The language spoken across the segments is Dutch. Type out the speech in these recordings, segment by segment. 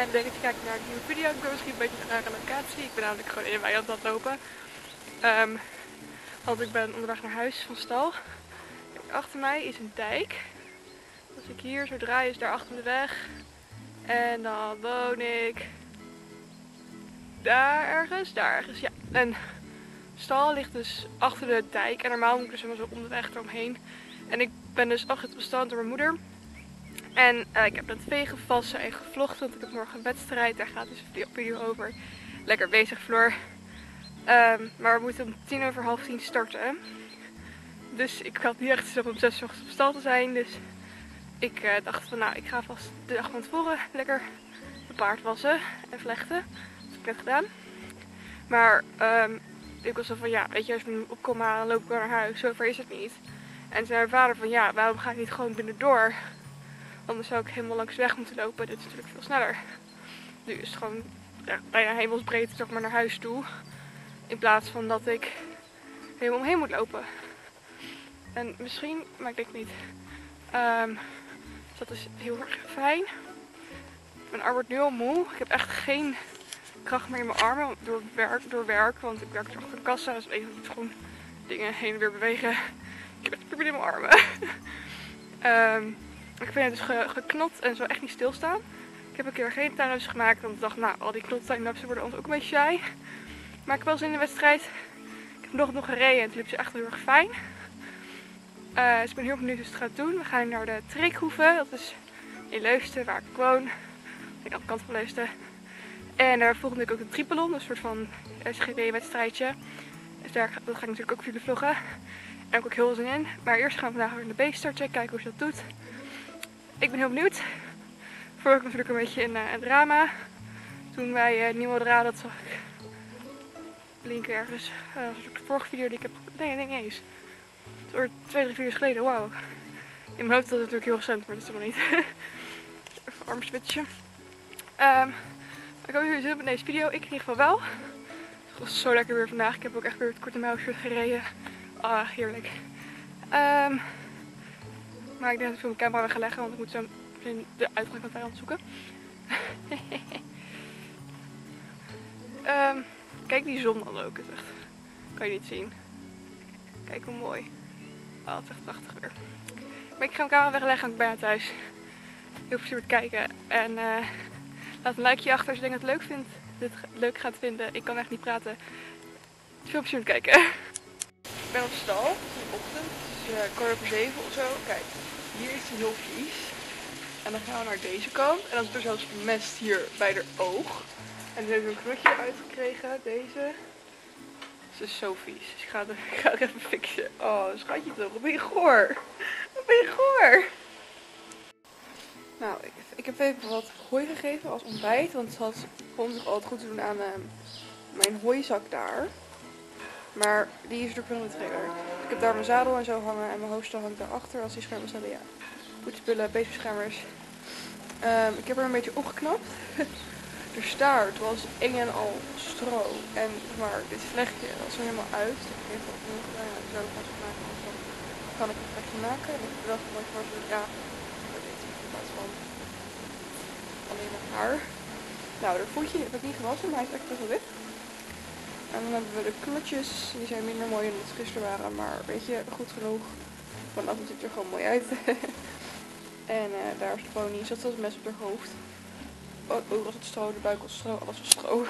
En leuk dat je kijkt naar een nieuwe video. Ik ben misschien een beetje naar een locatie. Ik ben namelijk gewoon in de wei aan het lopen. Want ik ben onderweg naar huis van stal. Achter mij is een dijk. Als ik hier zo draai is daar achter de weg. En dan woon ik daar ergens, ja. En stal ligt dus achter de dijk en normaal moet ik dus helemaal zo om de weg eromheen. En ik ben dus afgestapt door mijn moeder. En ik heb dat vee gevassen en gevlogd, want ik heb morgen een wedstrijd. Daar gaat dus een video over. Lekker bezig, Floor. Maar we moeten om 10:10 starten. Dus ik had niet echt zin om 6:00 op stal te zijn. Dus ik dacht van nou, ik ga vast de dag van tevoren lekker mijn paard wassen en vlechten. Dat heb ik net gedaan. Maar ik was zo van ja, weet je, als ik me opkom halen, loop ik wel naar huis. Zover is het niet. En toen zei mijn vader van ja, waarom ga ik niet gewoon binnendoor? Anders zou ik helemaal langs de weg moeten lopen. Dit is natuurlijk veel sneller. Nu is het gewoon ja, bijna hemelsbreed zeg maar, naar huis toe. In plaats van dat ik helemaal omheen moet lopen. En misschien, maar ik denk niet. Dus dat is heel erg fijn. Mijn arm wordt nu al moe. Ik heb echt geen kracht meer in mijn armen door werk. Want ik werk achter de kassa. Dus even moet gewoon dingen heen en weer bewegen. Ik heb echt pijn in mijn armen. Ik vind het dus geknot en zo echt niet stilstaan. Ik heb een keer geen tuinhuis gemaakt, want ik dacht, nou, al die knottuinhuizen worden ons ook een beetje saai. Maar ik heb wel zin in de wedstrijd. Ik heb nog gereden en toen heb ze echt heel erg fijn. Dus ik ben heel benieuwd hoe het gaat doen. We gaan naar de Trekhoeve, dat is in Leusden, waar ik woon. Aan de andere kant van Leusden. En daar volgende week ook een triathlon, een soort van SGW-wedstrijdje. Dus dat ga ik natuurlijk ook jullie vloggen. Daar heb ik ook heel veel zin in. Maar eerst gaan we vandaag weer naar de B-starten, kijken hoe ze dat doet. Ik ben heel benieuwd. Vorige week natuurlijk een beetje in een drama. Toen wij Nieuw-Odra, dat zag ik linken ergens. Dat was ook de vorige video die ik heb... Nee, niet eens. Het was 2-3 video's geleden, wauw. In mijn hoofd was het natuurlijk heel recent, maar dat is helemaal niet. Even arm switchen. Ik hoop dat jullie zin hebben in deze video. Ik in ieder geval wel. Het was zo lekker weer vandaag. Ik heb ook echt weer het korte mijlshirt gereden. Ah, heerlijk. Maar ik denk dat ik veel mijn camera weg ga leggen, want ik moet zo de uitgang van Thailand zoeken. Kijk die zon dan ook, het echt, kan je niet zien. Kijk hoe mooi. Oh, het is echt prachtig weer. Maar ik ga mijn camera wegleggen en ik ben bijna thuis. Heel plezier met kijken. En laat een likeje achter als je denkt dat het leuk vindt. Dit leuk gaat vinden. Ik kan echt niet praten. Veel plezier met kijken. Ik ben op stal, het is in de ochtend. Het is 6:15 of zo. Kijk, hier is die heel vies. En dan gaan we naar deze kant. En dan is er zelfs mest hier bij haar oog. En toen heb ik een knotje eruit gekregen, deze. Ze is zo vies. Dus ik ga het even fixen. Oh, schatje toch, wat ben je goor. Wat ben je goor. Nou, ik heb even wat hooi gegeven als ontbijt. Want ze had vond zich altijd goed te doen aan mijn hooizak daar. Maar die is natuurlijk wel een trailer. Ik heb daar mijn zadel en zo hangen en mijn hoofdstel hangt daarachter als die schermers hebben. Ja, goed spullen, beestbeschermers. Ik heb er een beetje opgeknapt. De staart was eng en al stro. En maar dit vlechtje was er helemaal uit. Ik heb het opnieuw gedaan. Ja, ik zou het vast maken. Dan kan ik het vlechtje maken. En ik heb wel gemaakt voor het ja. Maar dit is in plaats van alleen maar haar. Nou, dat voetje heb ik niet gewassen, maar hij is echt best wel wit. En dan hebben we de klutjes, die zijn minder mooi dan het gisteren waren, maar weet je, goed genoeg. Vanaf het ziet er gewoon mooi uit. En daar is de pony, zat als mes op haar hoofd. Ook was het stro, de buik was stro, alles was stro.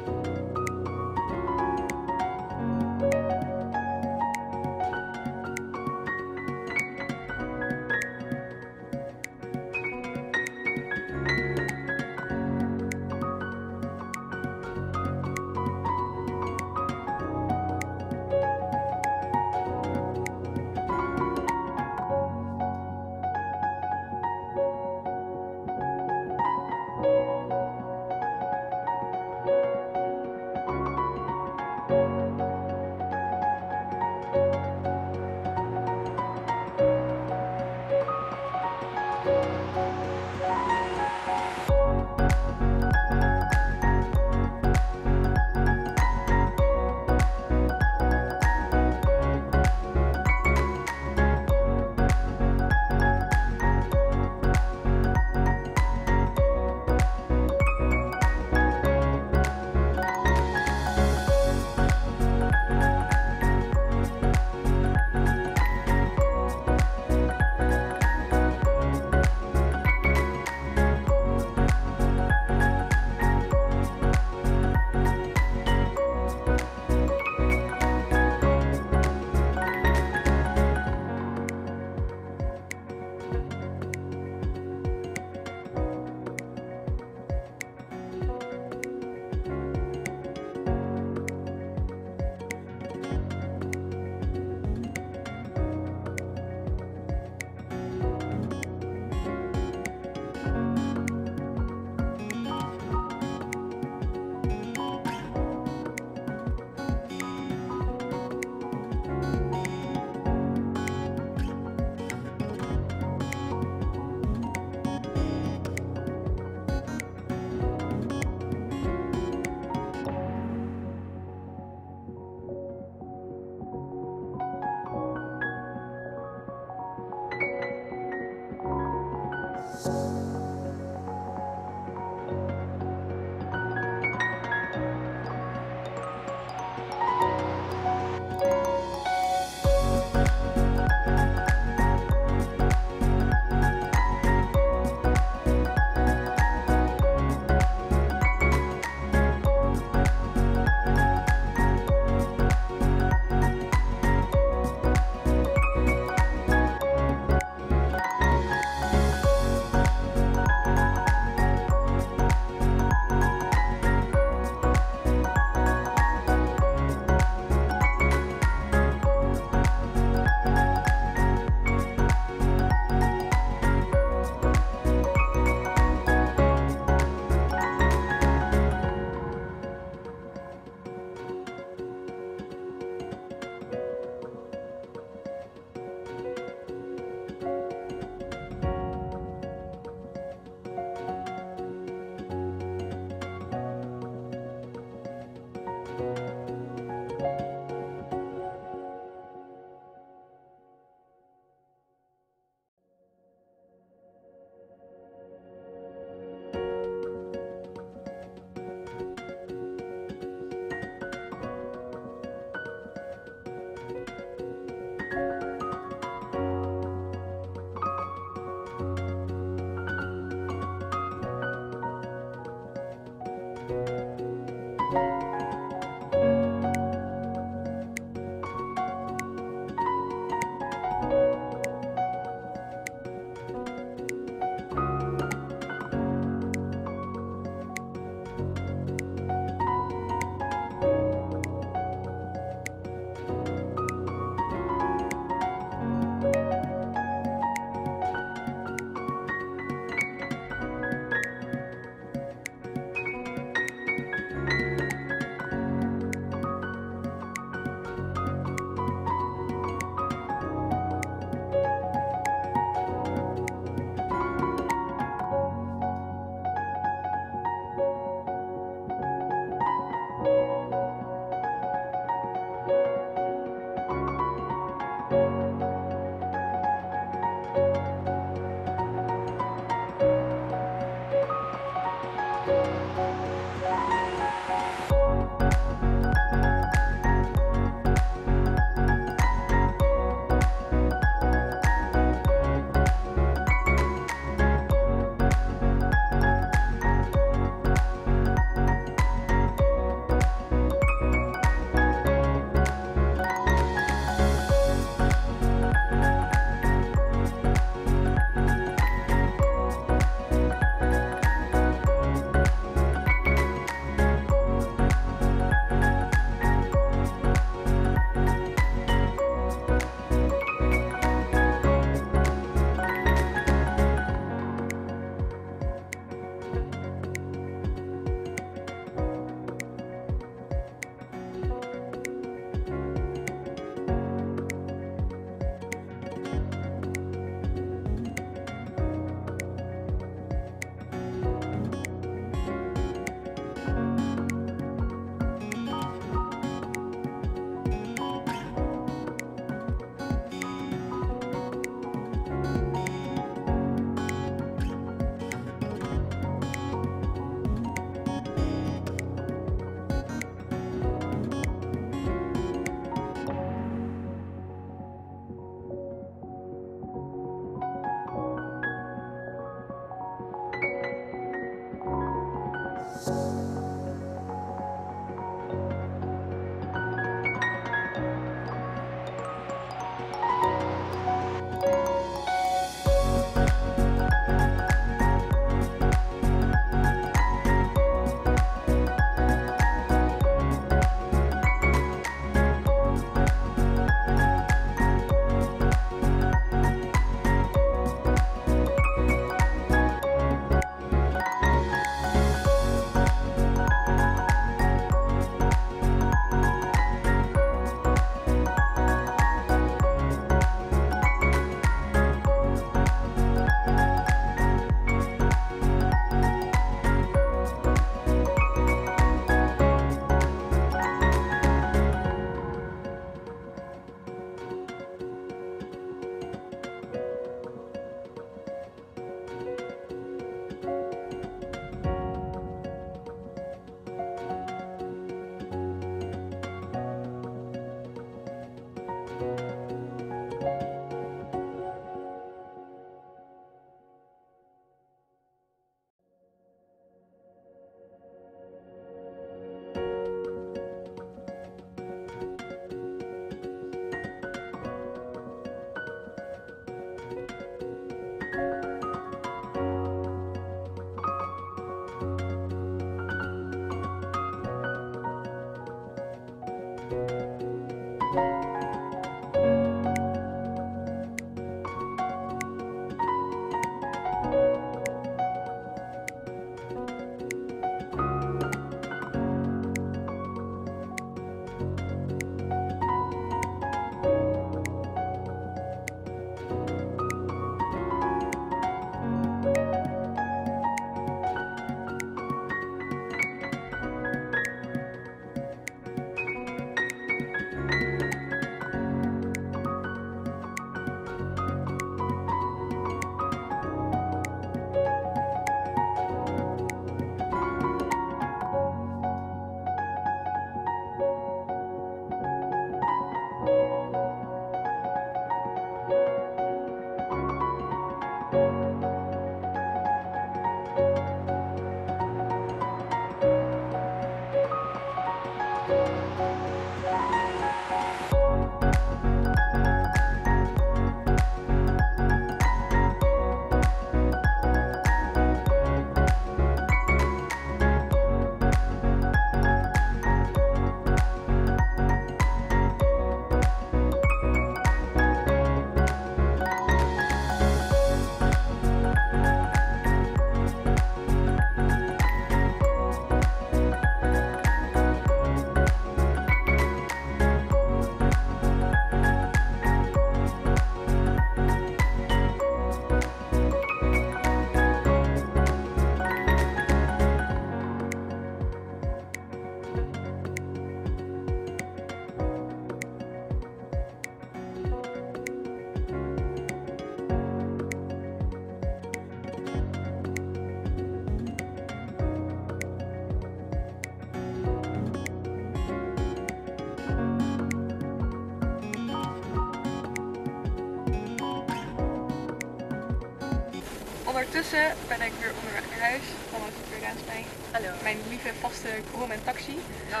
Ondertussen ben ik weer onderweg naar huis, dan was het weer bij mijn lieve vaste room en taxi. Ja.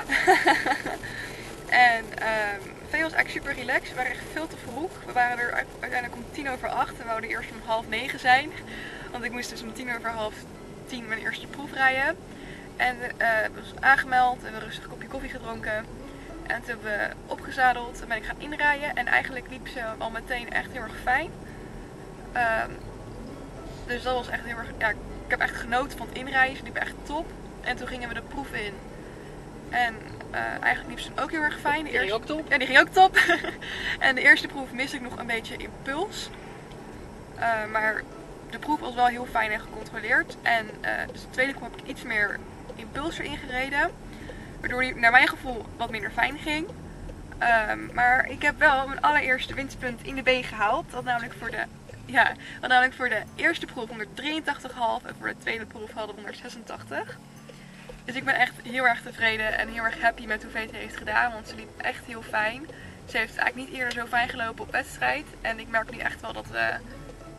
En het was echt super relaxed, we waren echt veel te vroeg. We waren er uiteindelijk om 8:10 en we wouden eerst om 8:30 zijn. Want ik moest dus om 9:45 mijn eerste proef rijden. En was aangemeld en we hebben rustig een kopje koffie gedronken. En toen hebben we opgezadeld en ben ik gaan inrijden. En eigenlijk liep ze al meteen echt heel erg fijn. Dus dat was echt heel erg, ja, ik heb echt genoten van het inrijden, ze liep echt top. En toen gingen we de proef in. En eigenlijk liep ze ook heel erg fijn. Die ging ook top? Ja, die ging ook top. En de eerste proef miste ik nog een beetje impuls. Maar de proef was wel heel fijn en gecontroleerd. En dus de tweede proef heb ik iets meer impuls erin gereden. Waardoor die naar mijn gevoel wat minder fijn ging. Maar ik heb wel mijn allereerste winstpunt in de B gehaald. Dat namelijk voor de... Ja, want namelijk voor de eerste proef 183,5 en voor de tweede proef hadden we 186. Dus ik ben echt heel erg tevreden en heel erg happy met hoe VT heeft gedaan, want ze liep echt heel fijn. Ze heeft eigenlijk niet eerder zo fijn gelopen op wedstrijd en ik merk nu echt wel dat we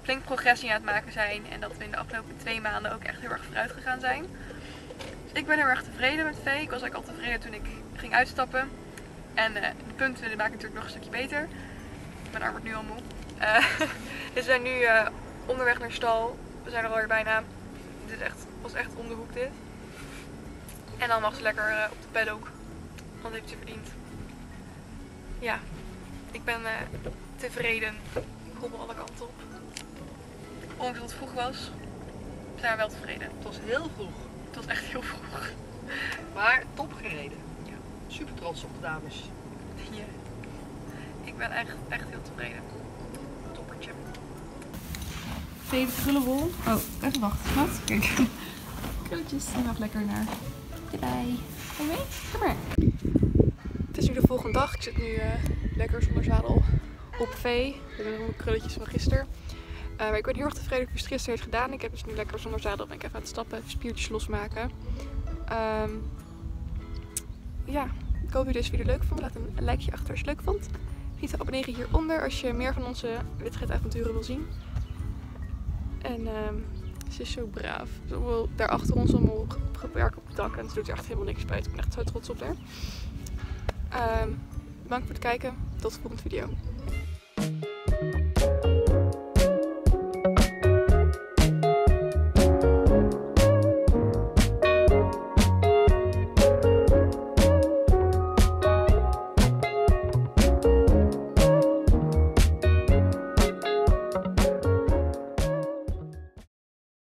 flink progressie aan het maken zijn en dat we in de afgelopen 2 maanden ook echt heel erg vooruit gegaan zijn. Dus ik ben heel erg tevreden met V. Ik was eigenlijk al tevreden toen ik ging uitstappen en de punten maken natuurlijk nog een stukje beter. Mijn arm wordt nu al moe. We zijn nu onderweg naar stal. We zijn er alweer bijna. Dit was echt om de hoek dit. En dan mag ze lekker op de paddock. Want dat heeft ze verdiend. Ja, ik ben tevreden. Ik hobbel alle kanten op. Ondanks dat het vroeg was, zijn we wel tevreden. Het was heel vroeg. Het was echt heel vroeg. Maar top gereden. Ja. Super trots op de dames. Ja. Ik ben echt heel tevreden. Tweede krullenbol. Oh, even wachten. Wat? Kijk. Krulletjes. Die mag lekker naar erbij. Kom mee. Kom maar. Het is nu de volgende dag. Ik zit nu lekker zonder zadel op vee. Ik heb nog mijn krulletjes van gisteren. Maar ik ben heel erg tevreden hoe het gisteren heeft gedaan. Ik heb dus nu lekker zonder zadel. Ben ik even aan het stappen. Even spiertjes losmaken. Ja. Ik hoop jullie deze video leuk vond. Laat een likeje achter als je het leuk vond. niet te abonneren hieronder als je meer van onze witgeitavonturen wil zien. En ze is zo braaf. Ze daar achter ons allemaal werken op het dak en ze doet er echt helemaal niks bij. Ik ben echt zo trots op haar. Bedankt voor het kijken. Tot de volgende video.